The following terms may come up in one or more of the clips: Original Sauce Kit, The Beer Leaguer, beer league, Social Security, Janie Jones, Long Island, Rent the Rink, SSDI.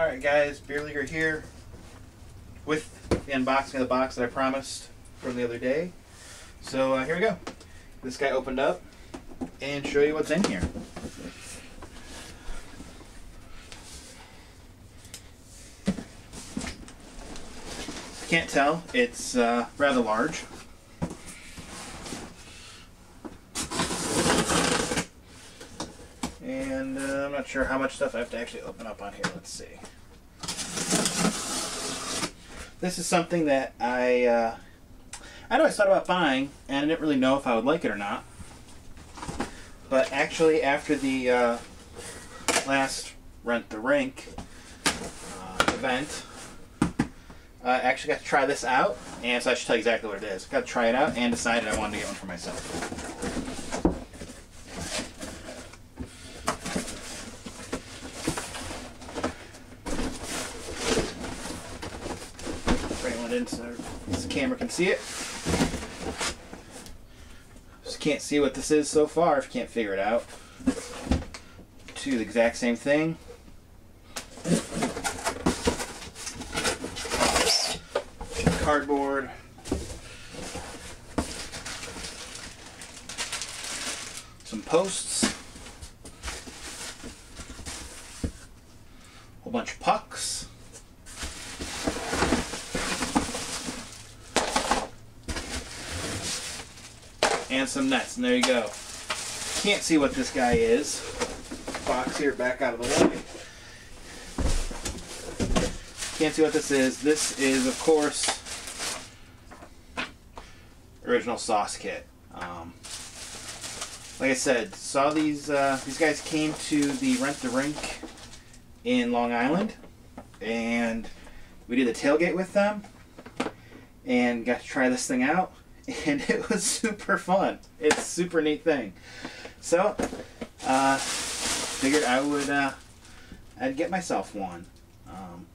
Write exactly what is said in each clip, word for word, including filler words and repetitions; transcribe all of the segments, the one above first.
Alright guys, Beer Leaguer here with the unboxing of the box that I promised from the other day. So uh, here we go. This guy opened up and show you what's in here. I can't tell, it's uh, rather large. And uh, I'm not sure how much stuff I have to actually open up on here. Let's see. This is something that I, uh, I'd always thought about buying, and I didn't really know if I would like it or not. But actually, after the uh, last Rent the Rink uh, event, I actually got to try this out, and so I should tell you exactly what it is. Got to try it out and decided I wanted to get one for myself. So the camera can see it. Just can't see what this is so far if you can't figure it out. Two the exact same thing. Cardboard. Some posts. A whole bunch of pucks. And some nets, and there you go. Can't see what this guy is. Box here, back out of the way. Can't see what this is. This is, of course, Original Sauce Kit. Um, like I said, saw these. Uh, these guys came to the Rent the Rink in Long Island, and we did the tailgate with them, and got to try this thing out. And it was super fun. It's a super neat thing. So, uh, figured I would, uh, I'd get myself one. Um,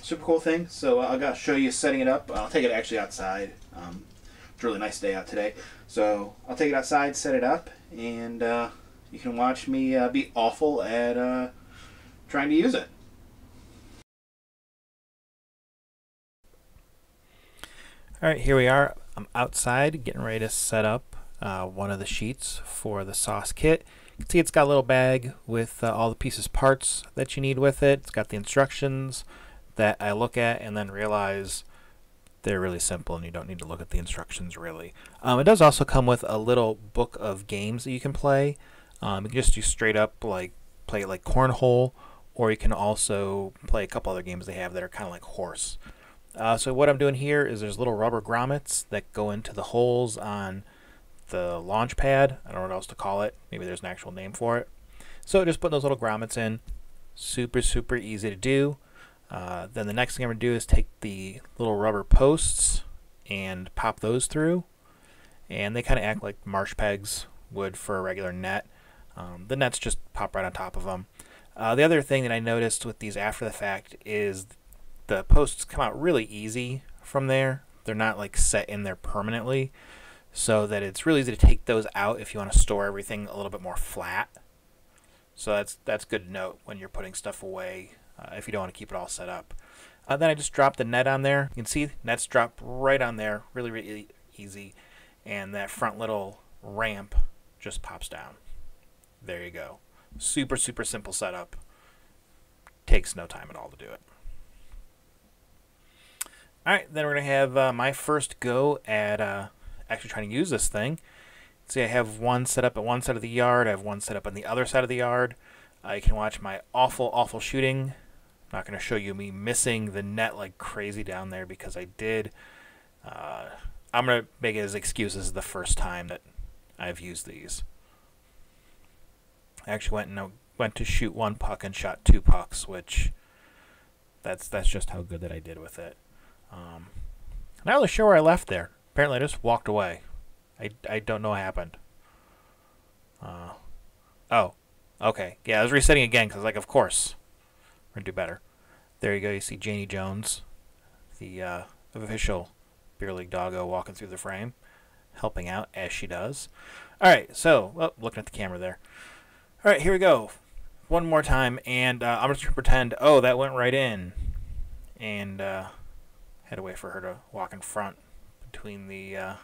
super cool thing. So uh, I got to show you setting it up. I'll take it actually outside. Um, it's a really nice day out today. So I'll take it outside, set it up, and uh, you can watch me uh, be awful at uh, trying to use it. All right, here we are. I'm outside getting ready to set up uh, one of the sheets for the sauce kit. You can see it's got a little bag with uh, all the pieces, parts that you need with it. It's got the instructions that I look at and then realize they're really simple and you don't need to look at the instructions really. Um, it does also come with a little book of games that you can play. Um, you can just do straight up like play like cornhole, or you can also play a couple other games they have that are kind of like horse. Uh, so what I'm doing here is there's little rubber grommets that go into the holes on the launch pad. I don't know what else to call it. Maybe there's an actual name for it. So just putting those little grommets in. Super, super easy to do. Uh, then the next thing I'm going to do is take the little rubber posts and pop those through. And they kind of act like marsh pegs would for a regular net. Um, the nets just pop right on top of them. Uh, the other thing that I noticed with these after the fact is the posts come out really easy from there. They're not like set in there permanently, so that it's really easy to take those out if you want to store everything a little bit more flat. So that's that's good to note when you're putting stuff away uh, if you don't want to keep it all set up. Uh, then I just dropped the net on there. You can see nets drop right on there, really, really easy. And that front little ramp just pops down. There you go. Super, super simple setup. Takes no time at all to do it. Alright, then we're going to have uh, my first go at uh, actually trying to use this thing. See, I have one set up at one side of the yard. I have one set up on the other side of the yard. Uh, you can watch my awful, awful shooting. I'm not going to show you me missing the net like crazy down there because I did. Uh, I'm going to make it as excuses the first time that I've used these. I actually went, and, uh, went to shoot one puck and shot two pucks, which that's, that's just how good that I did with it. Um, not really sure where I left there. Apparently I just walked away. I, I don't know what happened. Uh, oh, okay. Yeah, I was resetting again because I was like, of course. We're going to do better. There you go. You see Janie Jones, the uh, official Beer League doggo, walking through the frame, helping out as she does. All right, so, well, looking at the camera there. All right, here we go. one more time, and uh, I'm just going to pretend, oh, that went right in, and uh, had to wait for her to walk in front between the uh,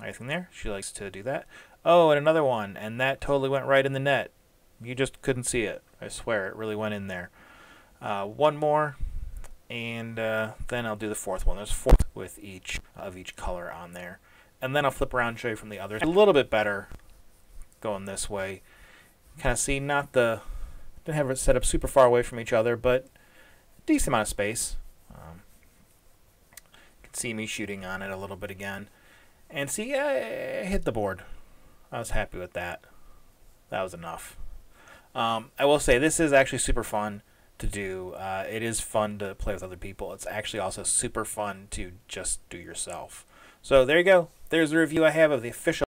icing there. She likes to do that. Oh, and another one, and that totally went right in the net. You just couldn't see it. I swear, it really went in there. Uh, one more, and uh, then I'll do the fourth one. There's four with each of each color on there. And then I'll flip around and show you from the other. A little bit better going this way. Kind of see, not the, didn't have it set up super far away from each other, but a decent amount of space. Um, you can see me shooting on it a little bit again. And see, I hit the board. I was happy with that. That was enough. Um, I will say this is actually super fun to do. Uh, it is fun to play with other people. It's actually also super fun to just do yourself. So there you go. There's the review I have of the official